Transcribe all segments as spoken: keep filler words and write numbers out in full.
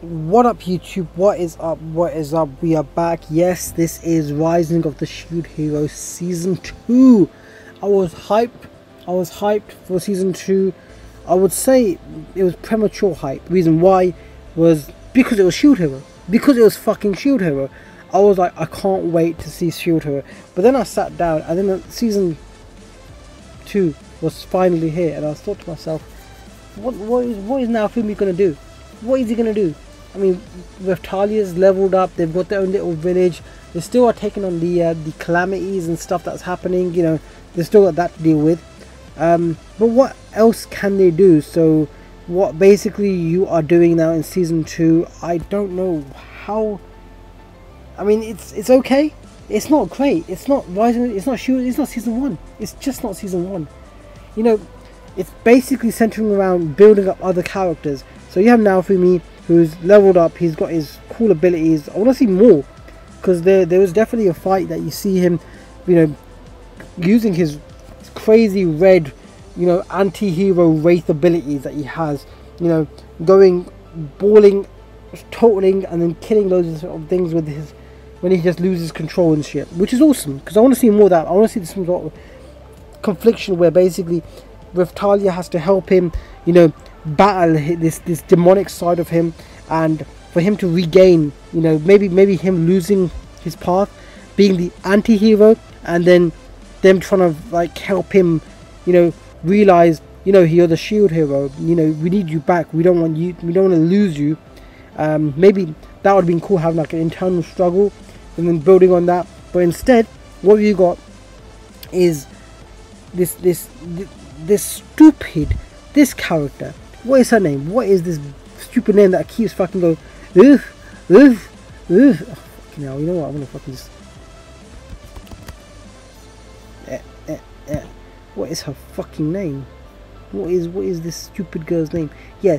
What up YouTube, what is up, what is up, we are back. Yes, this is Rising of the Shield Hero Season two. I was hyped, I was hyped for Season two. I would say it was premature hype. Reason why was because it was Shield Hero, because it was fucking Shield Hero. I was like, I can't wait to see Shield Hero. But then I sat down and then Season two was finally here and I thought to myself, what, what is, what is Naofumi going to do? What is he going to do? I mean, Raphtalia's leveled up, they've got their own little village, they still are taking on the, uh, the calamities and stuff that's happening, you know, they've still got that to deal with. Um, but what else can they do? So, what basically you are doing now in Season two, I don't know how... I mean, it's it's okay, it's not great, it's not Rising, it's not shooting, it's not Season one, it's just not Season one. You know, it's basically centering around building up other characters. So you have Naofumi, who's leveled up, he's got his cool abilities. I want to see more, because there, there was definitely a fight that you see him, you know, using his crazy red, you know, anti-hero wraith abilities that he has, you know, going, balling, totaling, and then killing loads of things with his, when he just loses control and shit, which is awesome, because I want to see more of that. I want to see some sort of confliction where basically Raphtalia has to help him, you know, battle this this demonic side of him, and for him to regain, you know, maybe maybe him losing his path, being the anti-hero, and then them trying to like help him, you know, realize, you know, you're the Shield Hero, you know, we need you back, we don't want you, we don't want to lose you. Um maybe that would have been cool, having like an internal struggle and then building on that. But instead what you got is this this this stupid this character. What is her name? What is this stupid name that keeps fucking going, ugh, ugh, ugh. Oh, fucking hell, you know what, I'm gonna fucking just... Eh, eh, eh. What is her fucking name? What is, what is this stupid girl's name? Yeah,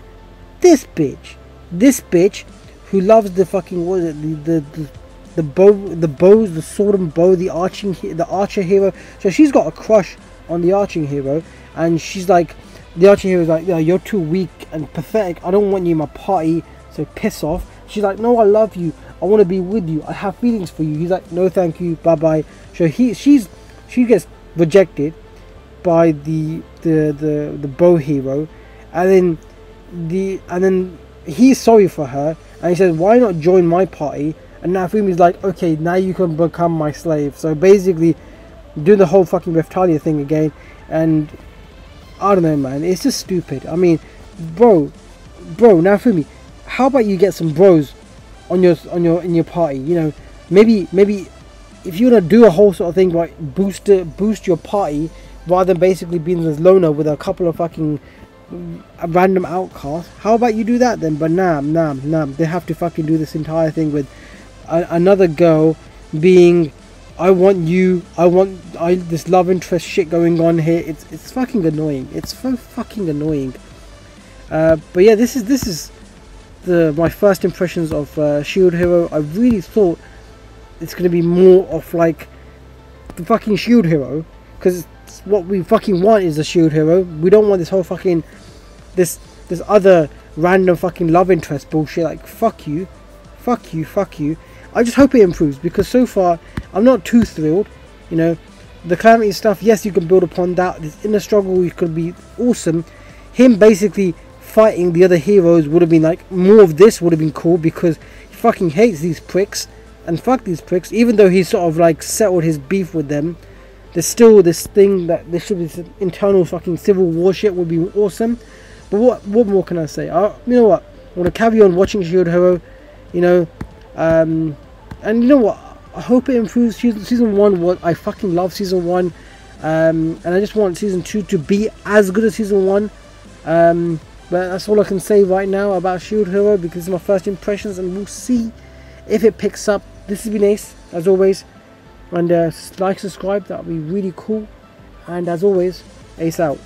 this bitch. This bitch who loves the fucking, what is it, the, the, the, the bow, the bows, the sword and bow, the arching, the archer hero. So she's got a crush on the arching hero, and she's like, the archer hero is like, yeah, you're too weak and pathetic, I don't want you in my party, so piss off. She's like, no, I love you, I want to be with you, I have feelings for you. He's like, no thank you, bye bye. So he, she's, she gets rejected by the the the, the bow hero, and then the and then he's sorry for her and he says, why not join my party? And Naofumi's like, okay, now you can become my slave. So basically doing the whole fucking Raphtalia thing again. And I don't know, man, it's just stupid. I mean, bro, bro, Naofumi, how about you get some bros on your on your in your party? You know, maybe maybe if you want to do a whole sort of thing like boost boost your party rather than basically being this loner with a couple of fucking random outcasts. How about you do that then? But nah, nah, nah. They have to fucking do this entire thing with a, another girl being, I want you, I want I, this love interest shit going on here. It's it's fucking annoying. It's so fucking annoying. Uh, but yeah, this is this is the my first impressions of uh, Shield Hero. I really thought it's gonna be more of like the fucking Shield Hero, because what we fucking want is the Shield Hero. We don't want this whole fucking this this other random fucking love interest bullshit. Like fuck you, fuck you, fuck you. I just hope it improves, because so far I'm not too thrilled. You know, the calamity stuff, yes, you can build upon that. This inner struggle, you could be awesome. Him basically fighting the other heroes would have been like, more of this would have been cool, because he fucking hates these pricks, and fuck these pricks. Even though he sort of like settled his beef with them, there's still this thing that there should be this internal fucking civil war shit would be awesome. But what what more can I say? I, you know what? I want to carry on watching Shield Hero. You know, um, and you know what? I hope it improves. Season one was, I fucking love Season one, um, and I just want Season two to be as good as Season one, um, but that's all I can say right now about Shield Hero, because it's my first impressions, and we'll see if it picks up. This has been Ace, as always, and uh, like, subscribe, that would be really cool, and as always, Ace out.